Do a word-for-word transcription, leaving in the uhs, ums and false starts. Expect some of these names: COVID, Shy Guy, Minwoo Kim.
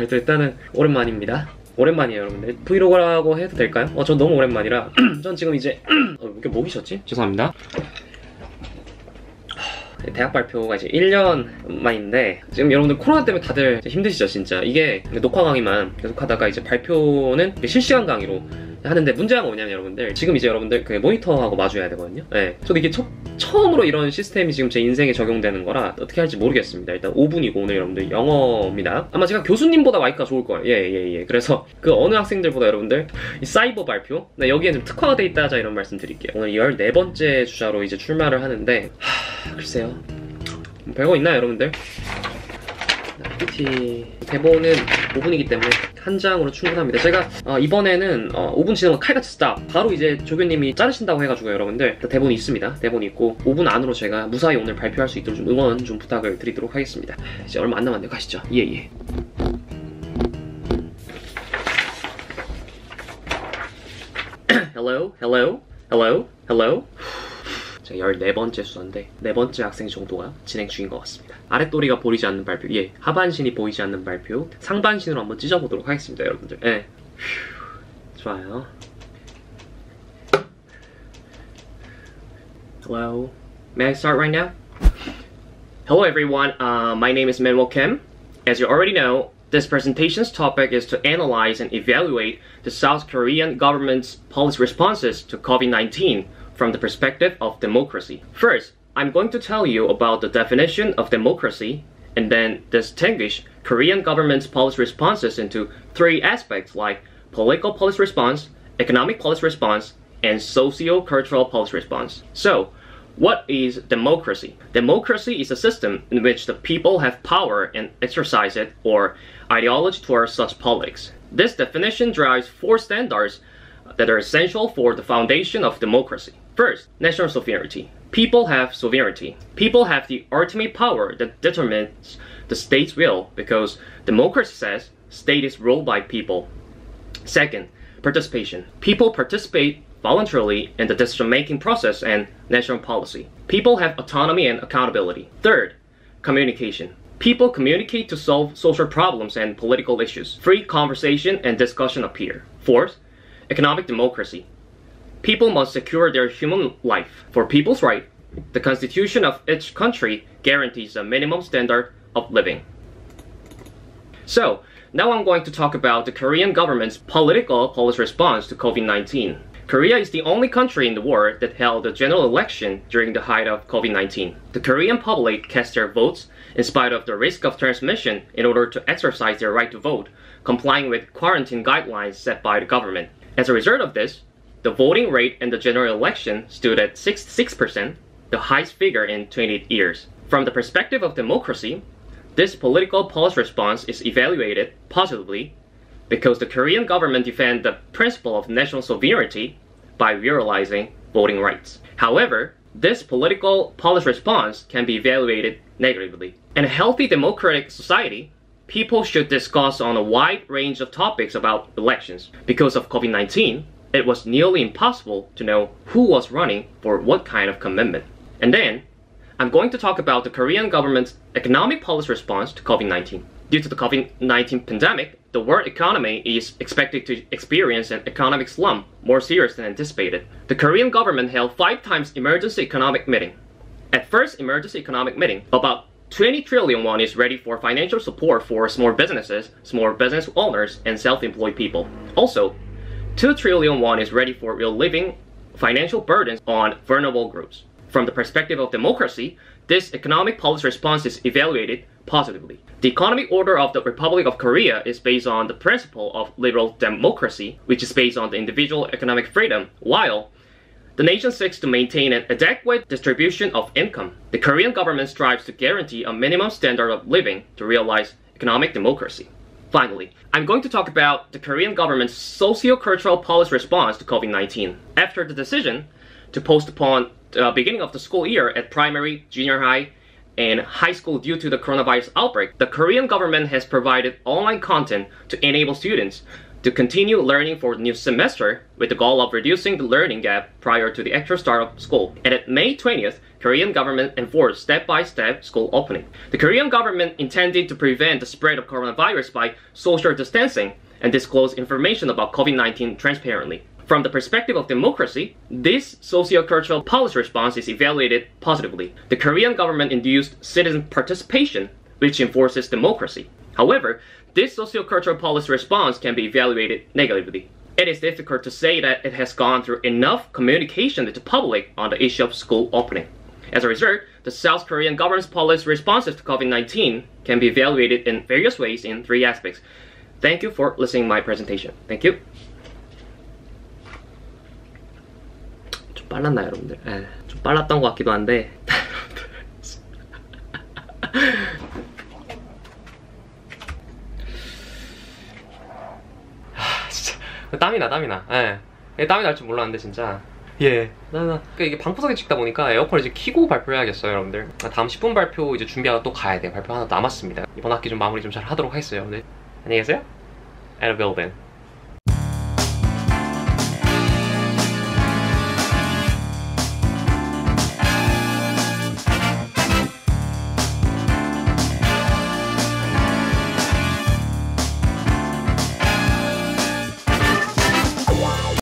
그래도 일단은 오랜만입니다. 오랜만이에요 여러분들. 브이로그라고 해도 될까요? 어, 전 너무 오랜만이라 전 지금 이제 어, 왜 이렇게 목이 쉬었지? 죄송합니다. 대학 발표가 이제 일 년 만인데 지금 여러분들 코로나 때문에 다들 힘드시죠 진짜. 이게 녹화 강의만 계속 하다가 이제 발표는 실시간 강의로 하는데 문제가 뭐냐면 여러분들 지금 이제 여러분들 그 모니터하고 마주해야 되거든요. 네. 저도 이게 처, 처음으로 이런 시스템이 지금 제 인생에 적용되는 거라 어떻게 할지 모르겠습니다. 일단 오 분이고 오늘 여러분들 영어입니다. 아마 제가 교수님보다 마이크가 좋을 거예요. 예예예. 예, 예. 그래서 그 어느 학생들보다 여러분들 이 사이버 발표 네, 여기에 좀 특화가 돼 있다 하자 이런 말씀 드릴게요. 오늘 열네 번째 주자로 이제 출마를 하는데 하, 글쎄요 별거 있나요 여러분들? 피티 대본은 오 분이기 때문에 한 장으로 충분합니다. 제가 어, 이번에는 어, 오 분 지나면 칼같이 스탑. 바로 이제 조교님이 자르신다고 해가지고 여러분들 대본이 있습니다. 대본이 있고 오 분 안으로 제가 무사히 오늘 발표할 수 있도록 좀 응원 좀 부탁을 드리도록 하겠습니다. 이제 얼마 안 남았네요. 가시죠. 예예. 예. Hello, hello, hello, hello. 열네 번째 수단인데 네 번째 학생 정도가 진행 중인 것 같습니다. 아랫도리가 보이지 않는 발표, 예, 하반신이 보이지 않는 발표, 상반신으로 한번 찢어보도록 하겠습니다, 여러분들. 예, 휴, 좋아요. Hello, may I start right now? Hello everyone, uh, my name is Minwoo Kim. As you already know, this presentation's topic is to analyze and evaluate the South Korean government's policy responses to COVID nineteen. From the perspective of democracy. First, I'm going to tell you about the definition of democracy and then distinguish Korean government's policy responses into three aspects like political policy response, economic policy response, and socio-cultural policy response. So, what is democracy? Democracy is a system in which the people have power and exercise it or ideology towards such politics. This definition drives four standards that are essential for the foundation of democracy. First, national sovereignty. People have sovereignty. People have the ultimate power that determines the state's will because democracy says state is ruled by people. Second, participation. People participate voluntarily in the decision-making process and national policy. People have autonomy and accountability. Third, communication. People communicate to solve social problems and political issues. Free conversation and discussion appear. Fourth, economic democracy. People must secure their human life. For people's right, the constitution of each country guarantees a minimum standard of living. So, now I'm going to talk about the Korean government's political policy response to COVID nineteen. Korea is the only country in the world that held a general election during the height of COVID nineteen. The Korean public cast their votes in spite of the risk of transmission in order to exercise their right to vote, complying with quarantine guidelines set by the government. As a result of this, the voting rate in the general election stood at sixty-six percent, the highest figure in twenty-eight years. From the perspective of democracy, this political policy response is evaluated positively because the Korean government defends the principle of national sovereignty by realizing voting rights. However, this political policy response can be evaluated negatively. In a healthy democratic society, people should discuss on a wide range of topics about elections. Because of COVID nineteen, it was nearly impossible to know who was running for what kind of commitment. And then, I'm going to talk about the Korean government's economic policy response to COVID nineteen. Due to the COVID nineteen pandemic, the world economy is expected to experience an economic slump more serious than anticipated. The Korean government held five times emergency economic meeting. At first emergency economic meeting, about twenty trillion won is ready for financial support for small businesses, small business owners, and self-employed people. Also, two trillion won is ready for relieving financial burdens on vulnerable groups. From the perspective of democracy, this economic policy response is evaluated positively. The economic order of the Republic of Korea is based on the principle of liberal democracy, which is based on the individual economic freedom, while the nation seeks to maintain an adequate distribution of income. The Korean government strives to guarantee a minimum standard of living to realize economic democracy. Finally, I'm going to talk about the Korean government's socio-cultural policy response to COVID nineteen. After the decision to postpone the beginning of the school year at primary, junior high, and high school due to the coronavirus outbreak, the Korean government has provided online content to enable students to continue learning for the new semester with the goal of reducing the learning gap prior to the actual start of school. And at May twentieth, Korean government enforced step-by-step school opening. The Korean government intended to prevent the spread of coronavirus by social distancing and disclose information about COVID nineteen transparently. From the perspective of democracy, this socio-cultural policy response is evaluated positively. The Korean government induced citizen participation, which enforces democracy. However, this socio-cultural policy response can be evaluated negatively. It is difficult to say that it has gone through enough communication with the public on the issue of school opening. As a result, the South Korean government's policy responses to COVID nineteen can be evaluated in various ways in three aspects. Thank you for listening to my presentation. Thank you. 좀 빨랐나 여러분들? 에, 좀 빨랐던 것 같기도 한데. 땀이 나 땀이 나. 예. 땀이 날 줄 몰랐는데 진짜. 예. 나, 나. 그러니까 이게 방구석에 찍다 보니까 에어컨을 이제 켜고 발표해야겠어요, 여러분들. 다음 십 분 발표 이제 준비하고 또 가야 돼. 발표 하나 남았습니다. 이번 학기 좀 마무리 좀 잘 하도록 하겠어요, 여러분들. 안녕히 계세요. At a building.